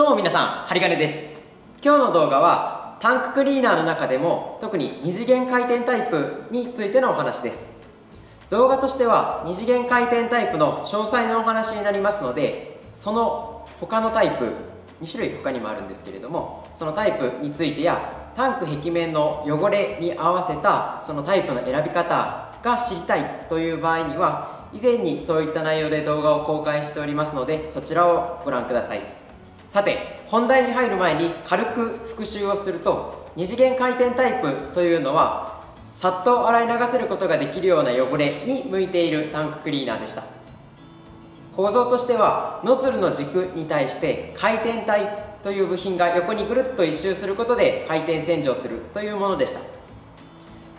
どうも皆さん、針金です。今日の動画はタンククリーナーの中でも特に2次元回転タイプについてのお話です。動画としては2次元回転タイプの詳細のお話になりますので、その他のタイプ2種類他にもあるんですけれども、そのタイプについてやタンク壁面の汚れに合わせたそのタイプの選び方が知りたいという場合には、以前にそういった内容で動画を公開しておりますので、そちらをご覧ください。さて、本題に入る前に軽く復習をすると、2次元回転タイプというのはさっと洗い流せることができるような汚れに向いているタンククリーナーでした。構造としてはノズルの軸に対して回転体という部品が横にぐるっと一周することで回転洗浄するというものでした。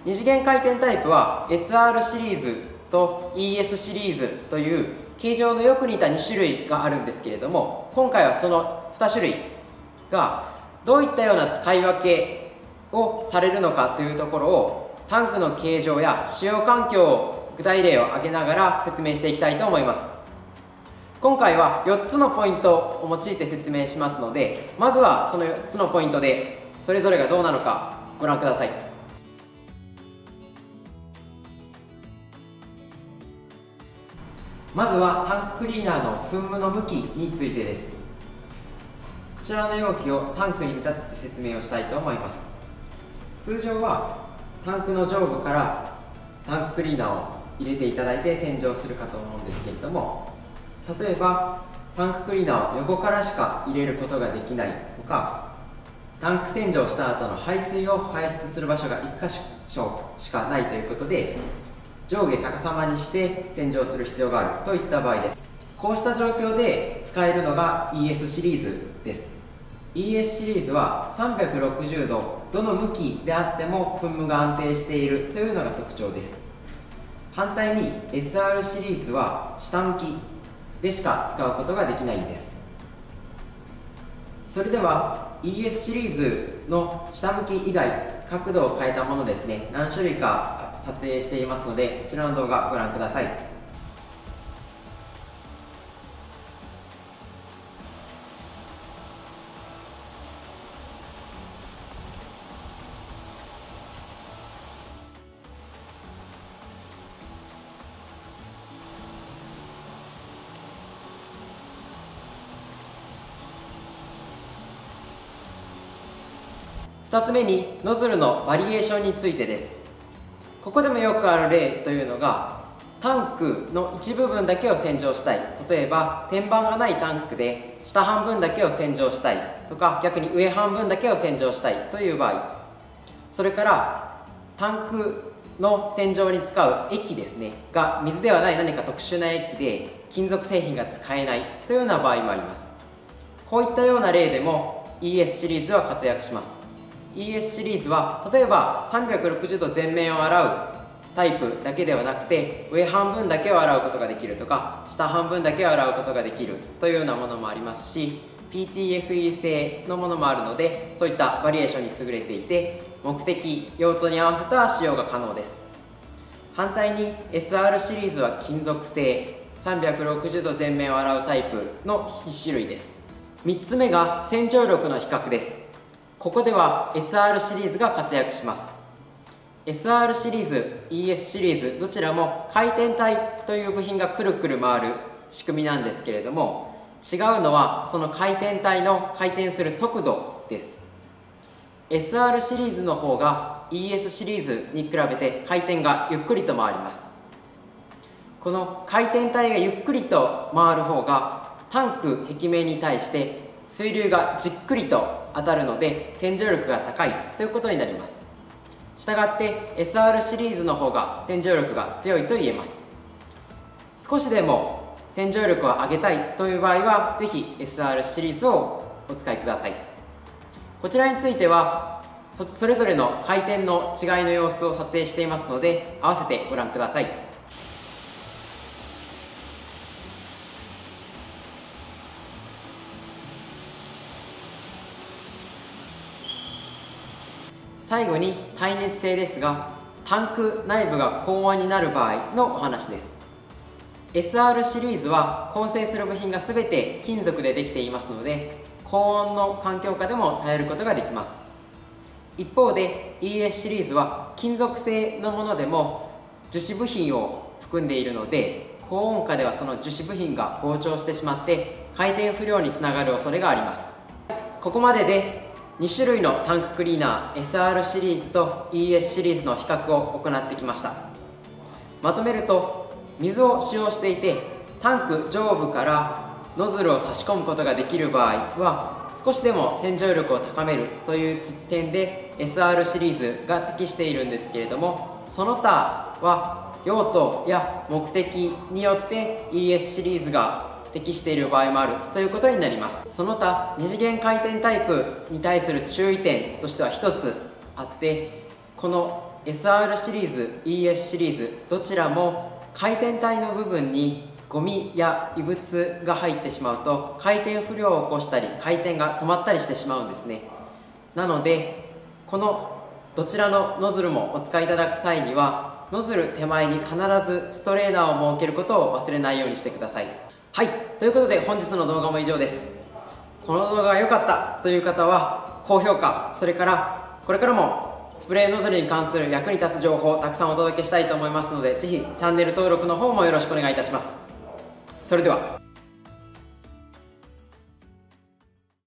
2次元回転タイプは SR シリーズと ES シリーズという形状のよく似た2種類があるんですけれども、今回はその2種類がどういったような使い分けをされるのかというところを、タンクの形状や使用環境を具体例を挙げながら説明していきたいと思います。今回は4つのポイントを用いて説明しますので、まずはその4つのポイントでそれぞれがどうなのかご覧ください。まずはタンククリーナーの噴霧の向きについてです。こちらの容器をタンクに見立てて説明をしたいと思います。通常はタンクの上部からタンククリーナーを入れていただいて洗浄するかと思うんですけれども、例えばタンククリーナーを横からしか入れることができないとか、タンク洗浄した後の排水を排出する場所が1箇所しかないということで、上下逆さまにして洗浄する必要があるといった場合です。こうした状況で使えるのが ES シリーズです。 ES シリーズは360度どの向きであっても噴霧が安定しているというのが特徴です。反対に SR シリーズは下向きでしか使うことができないんです。それでは ES シリーズの下向き以外、角度を変えたものですね、何種類か撮影していますので、そちらの動画ご覧ください。2つ目にノズルのバリエーションについてです。ここでもよくある例というのが、タンクの一部分だけを洗浄したい、例えば天板がないタンクで下半分だけを洗浄したいとか、逆に上半分だけを洗浄したいという場合、それからタンクの洗浄に使う液ですねが水ではない何か特殊な液で金属製品が使えないというような場合もあります。こういったような例でも ES シリーズは活躍します。ES シリーズは例えば360度全面を洗うタイプだけではなくて、上半分だけを洗うことができるとか、下半分だけを洗うことができるというようなものもありますし、 PTFE 製のものもあるので、そういったバリエーションに優れていて、目的用途に合わせた使用が可能です。反対に SR シリーズは金属製360度全面を洗うタイプの1種類です。3つ目が洗浄力の比較です。ここでは SR シリーズが活躍します。 SR シリーズ、ES シリーズどちらも回転体という部品がくるくる回る仕組みなんですけれども、違うのはその回転体の回転する速度です。 SR シリーズの方が ES シリーズに比べて回転がゆっくりと回ります。この回転体がゆっくりと回る方がタンク壁面に対して水流がじっくりと当たるので洗浄力が高いということになります。したがって SR シリーズの方が洗浄力が強いと言えます。少しでも洗浄力を上げたいという場合は、ぜひ SR シリーズをお使いください。こちらについてはそれぞれの回転の違いの様子を撮影していますので、合わせてご覧ください。最後に耐熱性ですが、タンク内部が高温になる場合のお話です。SR シリーズは構成する部品が全て金属でできていますので、高温の環境下でも耐えることができます。一方で ES シリーズは金属製のものでも樹脂部品を含んでいるので、高温下ではその樹脂部品が膨張してしまって回転不良につながる恐れがあります。ここまでで2種類のタンククリーナー SR シリーズと ES シリーズの比較を行ってきました。まとめると、水を使用していてタンク上部からノズルを差し込むことができる場合は、少しでも洗浄力を高めるという点で SR シリーズが適しているんですけれども、その他は用途や目的によって ES シリーズが適している場合もあるということになります。その他、2次元回転タイプに対する注意点としては1つあって、この SR シリーズ ES シリーズどちらも回転体の部分にゴミや異物が入ってしまうと回転不良を起こしたり回転が止まったりしてしまうんですね。なので、このどちらのノズルもお使いいただく際には、ノズル手前に必ずストレーナーを設けることを忘れないようにしてください。はい、ということで本日の動画も以上です。この動画が良かったという方は高評価、それからこれからもスプレーノズルに関する役に立つ情報をたくさんお届けしたいと思いますので、是非チャンネル登録の方もよろしくお願いいたします。それでは。